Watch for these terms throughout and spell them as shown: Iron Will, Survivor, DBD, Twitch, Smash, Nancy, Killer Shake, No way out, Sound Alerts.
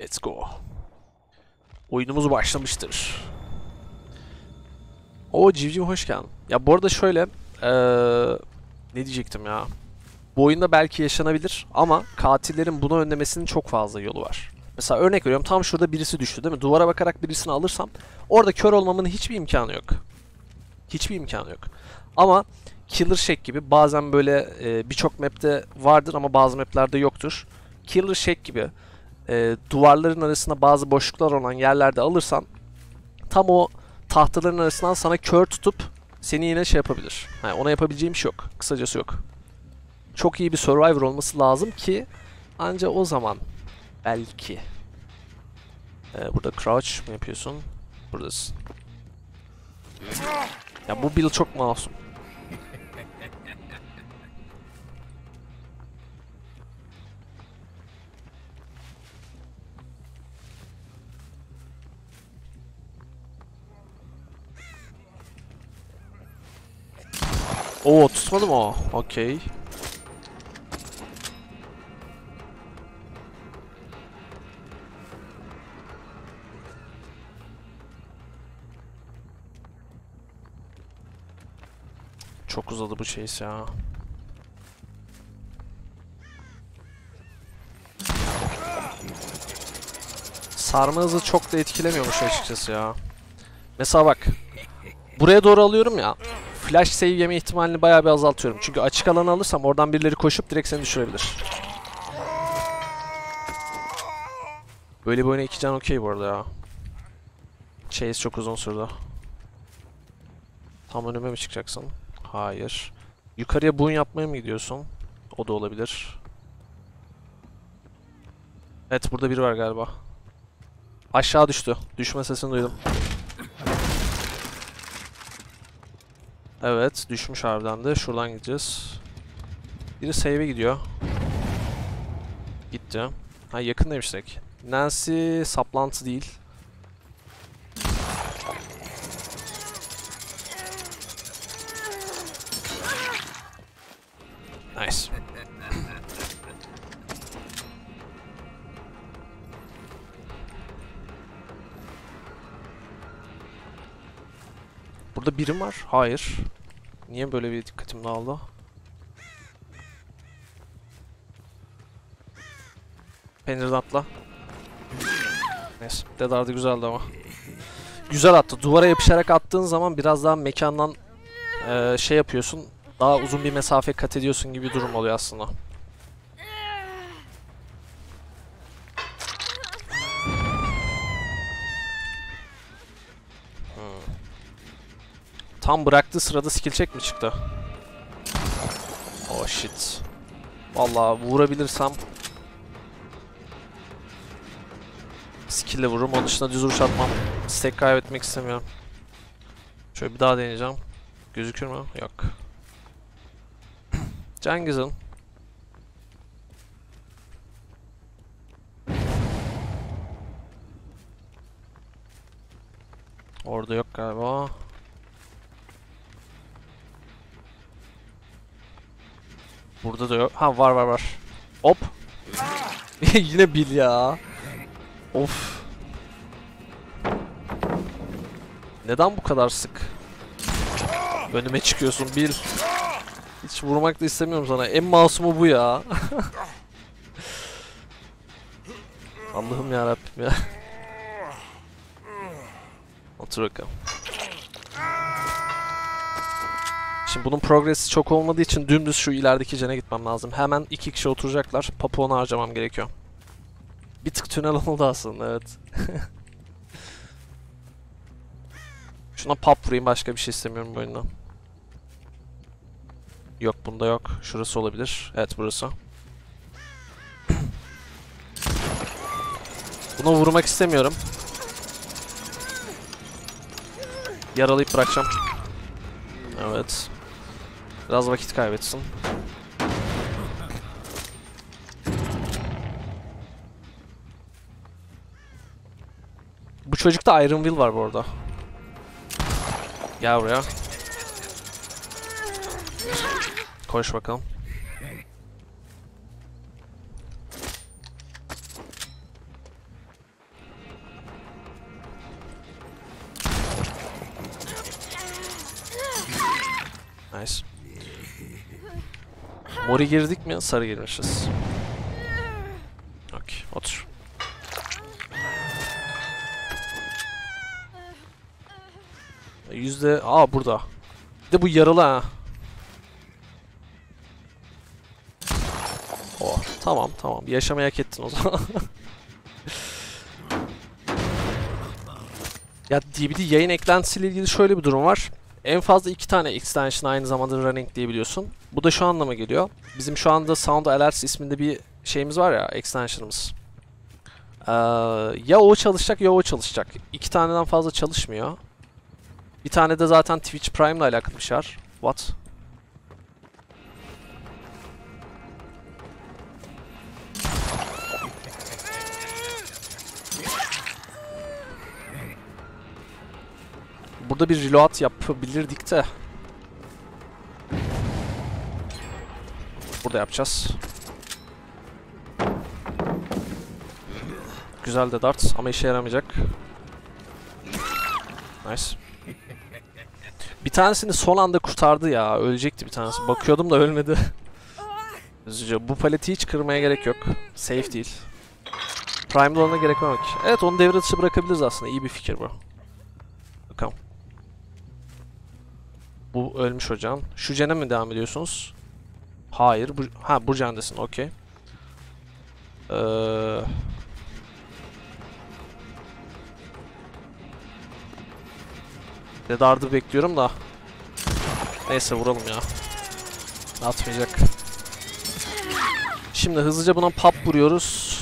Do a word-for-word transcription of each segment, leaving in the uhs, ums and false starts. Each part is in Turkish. Let's go. Oyunumuz başlamıştır. O civciv hoş geldin. Ya bu arada şöyle, ee, ne diyecektim ya? Bu oyunda belki yaşanabilir ama katillerin bunu önlemesinin çok fazla yolu var. Mesela örnek veriyorum, tam şurada birisi düştü değil mi? Duvara bakarak birisini alırsam orada kör olmamın hiçbir imkanı yok. Hiçbir imkanı yok. Ama Killer Shake gibi bazen böyle e, birçok map'te vardır ama bazı map'lerde yoktur. Killer Shake gibi e, duvarların arasında bazı boşluklar olan yerlerde alırsan tam o tahtaların arasından sana kör tutup seni yine şey yapabilir. Yani ona yapabileceğim şey yok. Kısacası yok. Çok iyi bir survivor olması lazım ki anca o zaman belki. Ee, burada crouch mı yapıyorsun? Buradasın. Ya bu build çok masum. Oo, tutmadı mı o? Okey. Çok uzadı bu şey ya. Sarma hızı çok da etkilemiyormuş açıkçası ya. Mesela bak. Buraya doğru alıyorum ya. Flash save yeme ihtimalini bayağı bir azaltıyorum. Çünkü açık alanı alırsam oradan birileri koşup direkt seni düşürebilir. Böyle bir oyuna iki can okey bu arada ya. Chase çok uzun sürdü. Tam önüme mi çıkacaksın? Hayır. Yukarıya boon yapmaya mı gidiyorsun? O da olabilir. Evet, burada biri var galiba. Aşağı düştü. Düşme sesini duydum. Evet, düşmüş harbiden de. Şuradan gideceğiz. Biri save'e gidiyor. Gitti. Ha, yakın demiştik. Nancy saplantı değil. Nice. Burada birim var. Hayır. Niye böyle bir dikkatim dağıldı? Pencereden atla. Neyse. Dedardı güzeldi ama. Güzel attı. Duvara yapışarak attığın zaman biraz daha mekandan e, şey yapıyorsun. Daha uzun bir mesafe kat ediyorsun gibi bir durum oluyor aslında. Hmm. Tam bıraktığı sırada skill check mi çıktı? Oh shit. Vallahi vurabilirsem skill ile vururum. Onun dışında düz vuruş atmam. Stack kaybetmek istemiyorum. Şöyle bir daha deneyeceğim. Gözükür mü? Yok. Cengiz'in. Orada yok galiba. Burada da yok. Ha, var var var. Hop. Yine bil ya. Of. Neden bu kadar sık önüme çıkıyorsun bil. Hiç vurmak da istemiyorum sana. En masumu bu ya. Allah'ım yarabbim ya. Otur bakalım. Şimdi bunun progresi çok olmadığı için dümdüz şu ilerideki cene gitmem lazım. Hemen iki kişi oturacaklar. Papuğunu harcamam gerekiyor. Bir tık tünel oldu aslında, evet. Şuna pap vurayım, başka bir şey istemiyorum bu oyundan. Yok, bunda yok. Şurası olabilir. Evet, burası. Buna vurmak istemiyorum. Yaralayıp bırakacağım. Evet. Biraz vakit kaybetsin. Bu çocukta Iron Will var bu arada. Gel buraya. Koş bakalım. Nice. Mori girdik mi sarı girmişiz. Okey, otur. Yüzde... Aa burada. Bir de bu yaralı ha. Oh, tamam tamam. Yaşamayı hak ettin o zaman. Ya D B D yayın eklentisiyle ilgili şöyle bir durum var. En fazla iki tane extension aynı zamanda running diyebiliyorsun. Bu da şu anlama geliyor. Bizim şu anda Sound Alerts isminde bir şeyimiz var ya, extension'ımız. Ee, ya o çalışacak ya o çalışacak. İki taneden fazla çalışmıyor. Bir tane de zaten Twitch Prime'la alakalı bir şey var. What? Burada bir reload yapabilirdik de. Burada yapacağız. Güzel de darts ama işe yaramayacak. Nice. Bir tanesini son anda kurtardı ya. Ölecekti bir tanesi. Bakıyordum da ölmedi. Üzücü. Bu paleti hiç kırmaya gerek yok. Safe değil. Prime'da olana gerek yok. Evet, onu devre dışı bırakabiliriz aslında. İyi bir fikir bu. Bakalım. Bu ölmüş hocam. Şu cene mi devam ediyorsunuz? Hayır. Bu, ha bu cendesin. Okey. Eee... Dardı bekliyorum da. Neyse vuralım ya. Atmayacak. Şimdi hızlıca buna pop vuruyoruz.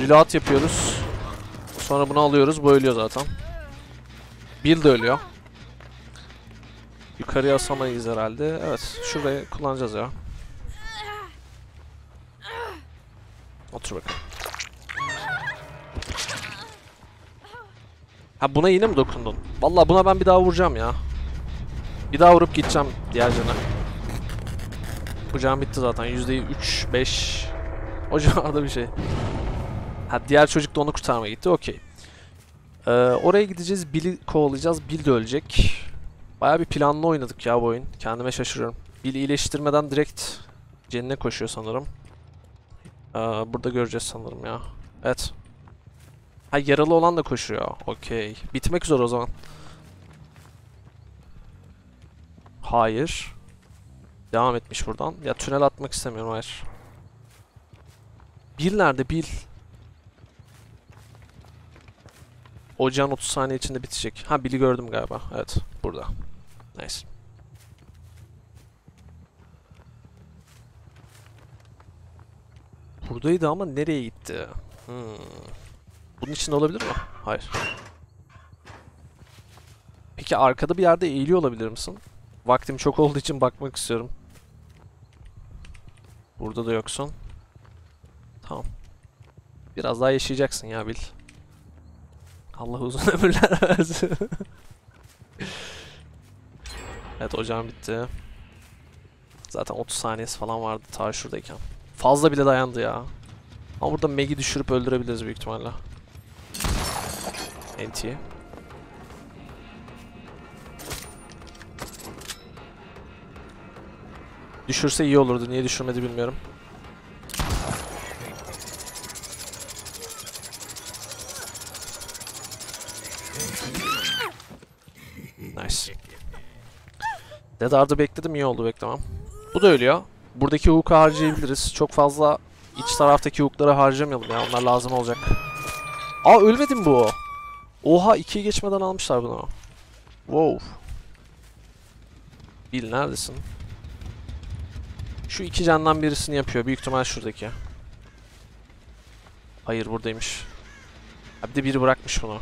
Reload yapıyoruz. Sonra bunu alıyoruz. Bu ölüyor zaten. Bill de ölüyor. Yukarıya asamayız herhalde. Evet. Şurayı kullanacağız ya. Otur bakalım. Ha buna yine mi dokundun? Vallahi buna ben bir daha vuracağım ya. Bir daha vurup gideceğim diğer cana. Bu can bitti zaten. yüzde üç beş. O civarda bir şey. Ha diğer çocuk da onu kurtarmaya gitti. Okey. Ee, oraya gideceğiz. Bill'i kovalayacağız. Bill de ölecek. Bayağı bir planlı oynadık ya bu oyun. Kendime şaşırıyorum. Bill iyileştirmeden direkt cenine koşuyor sanırım. Ee, burada göreceğiz sanırım ya. Evet. Ha yaralı olan da koşuyor. Okey. Bitmek üzere o zaman. Hayır. Devam etmiş buradan. Ya tünel atmak istemiyorum. Hayır. Bill nerede? Bill. Ocağın otuz saniye içinde bitecek. Ha Bill'i gördüm galiba. Evet. Burada. Nice. Buradaydı ama nereye gitti? Hmm. Bunun içinde olabilir mi? Hayır. Peki arkada bir yerde eğiliyor olabilir misin? Vaktim çok olduğu için bakmak istiyorum. Burada da yoksun. Tamam. Biraz daha yaşayacaksın ya Bil. Allah uzun ömürler versin. Evet ocağım bitti. Zaten otuz saniyesi falan vardı ta şuradayken. Fazla bile dayandı ya. Ama burada Meg'i düşürüp öldürebiliriz büyük ihtimalle. Enti'ye. Düşürse iyi olurdu. Niye düşürmedi bilmiyorum. Nice. Dead Hard'ı bekledim. İyi oldu beklemem. Bu da ölüyor. Buradaki hook'u harcayabiliriz. Çok fazla iç taraftaki hook'ları harcamayalım ya. Onlar lazım olacak. Aa ölmedi mi bu? Oha ikiyi geçmeden almışlar bunu. Wow. Bill neredesin? Şu iki candan birisini yapıyor. Büyük ihtimal şuradaki. Hayır buradaymış. Ha, bir de biri bırakmış bunu.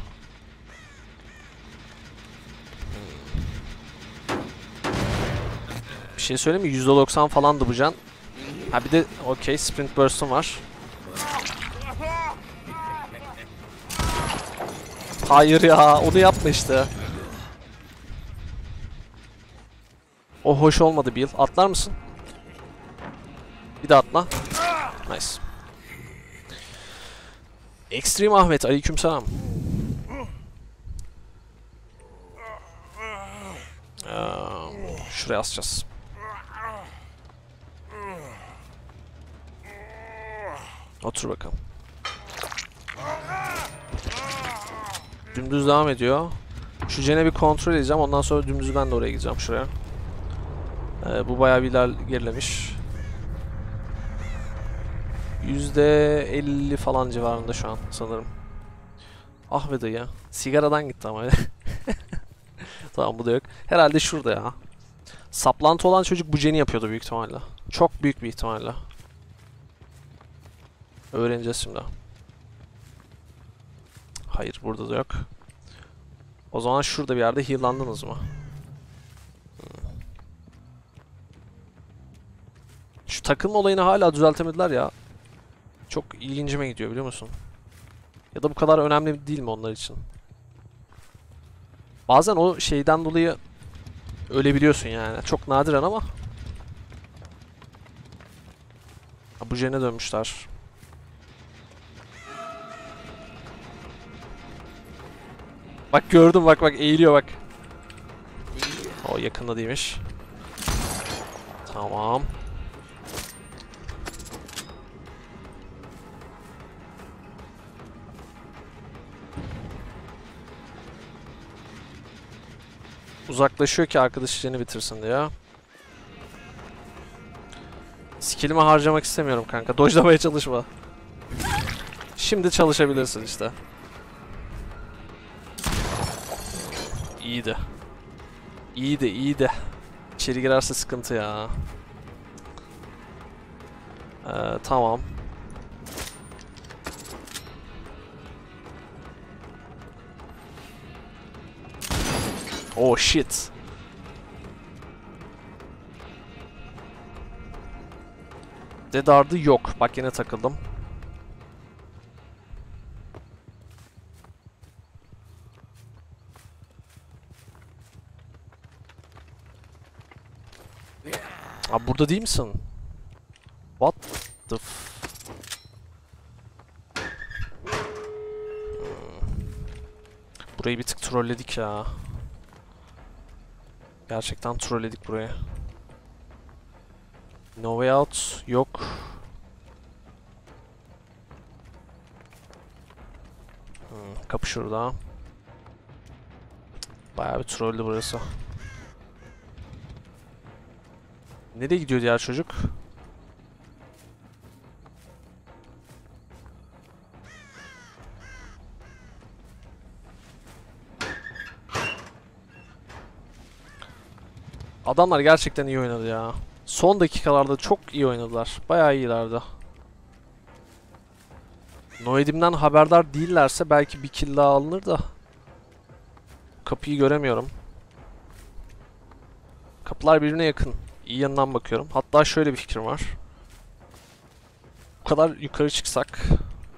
Bir şey söyleyeyim mi? yüzde doksan falandı bu can. Ha bir de okey sprint burst'um var. Hayır ya, onu yapma işte. O hoş olmadı Bill. Atlar mısın? Bir de atla. Nice. Extreme Ahmet, aleykümselam. Ee, Şuraya asacağız. Otur bakalım. Dümdüz devam ediyor. Şu cene bir kontrol edeceğim. Ondan sonra dümdüz ben de oraya gideceğim. Şuraya. Ee, bu bayağı bir iler gerilemiş. yüzde elli falan civarında şu an sanırım. Ah be dayı ya. Sigaradan gitti ama öyle. Tamam, bu da yok. Herhalde şurada ya. Saplantı olan çocuk bu ceni yapıyordu büyük ihtimalle. Çok büyük bir ihtimalle. Öğreneceğiz şimdi. Hayır, burada da yok. O zaman şurada bir yerde heal'landınız mı? Şu takılma olayını hala düzeltemediler ya. Çok ilgincime gidiyor, biliyor musun? Ya da bu kadar önemli değil mi onlar için? Bazen o şeyden dolayı ölebiliyorsun yani. Çok nadiren ama. Ha, bu jene dönmüşler. Bak gördüm, bak bak eğiliyor bak. O yakında değilmiş. Tamam. Uzaklaşıyor ki arkadaş işlerini bitirsin diyor. Skill'imi harcamak istemiyorum kanka. Dojlamaya çalışma. Şimdi çalışabilirsin işte. İyiydi. İyiydi, iyiydi. İçeri girerse sıkıntı ya. Ee, tamam. Oh shit. Dead Guard'ı yok. Bak yine takıldım. Abi burada değil misin? What the f... Burayı bir tık trolledik ya. Gerçekten trolledik burayı. No way out yok. Hmm, kapı şurada. Bayağı bir trollü burası. Nereye gidiyor diğer çocuk? Adamlar gerçekten iyi oynadı ya. Son dakikalarda çok iyi oynadılar. Bayağı iyilerdi. Noedim'den haberdar değillerse belki bir kill daha alınır da. Kapıyı göremiyorum. Kapılar birbirine yakın. İyi yanından bakıyorum. Hatta şöyle bir fikrim var. Bu kadar yukarı çıksak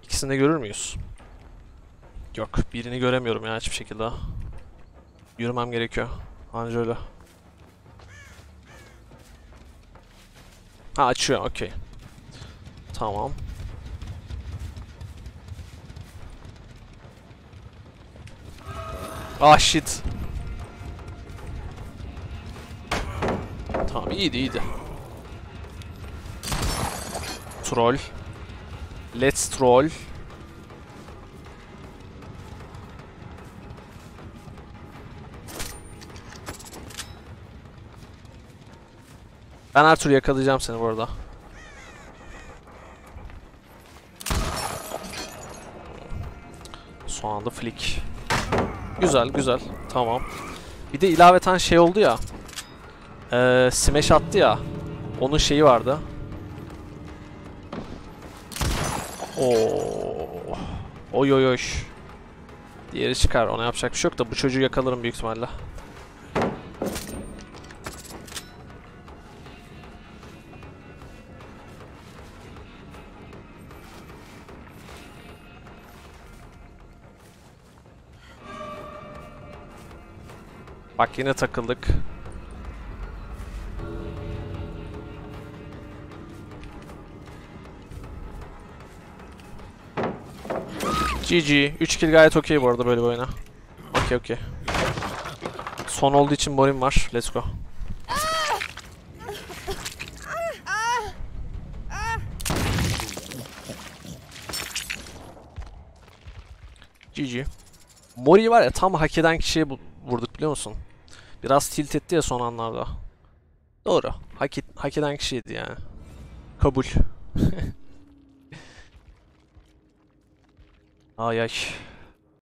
ikisini de görür müyüz? Yok, birini göremiyorum ya hiçbir şekilde. Yürümem gerekiyor. Anca öyle. Ha, açıyor, okey. Tamam. Ah shit. Tamam, iyiydi iyiydi. Troll. Let's troll. Ben her türlü yakalayacağım seni bu arada. Son anda flick. Güzel güzel. Tamam. Bir de ilaveten şey oldu ya. Ee, smash attı ya. Onun şeyi vardı. Oo. Oy oy oy. Diğeri çıkar. Ona yapacak bir şey yok da bu çocuğu yakalarım büyük ihtimalle. Bak yine takıldık. G G. üç kill gayet okey bu arada böyle bir oyuna. Okey okey. Son olduğu için borim var. Let's go. G G. Mori'yi var ya tam hak eden kişiye vurduk biliyor musun? Biraz tilt etti ya son anlarda. Doğru. Hak, et, hak eden kişiydi yani. Kabul. Ay ay.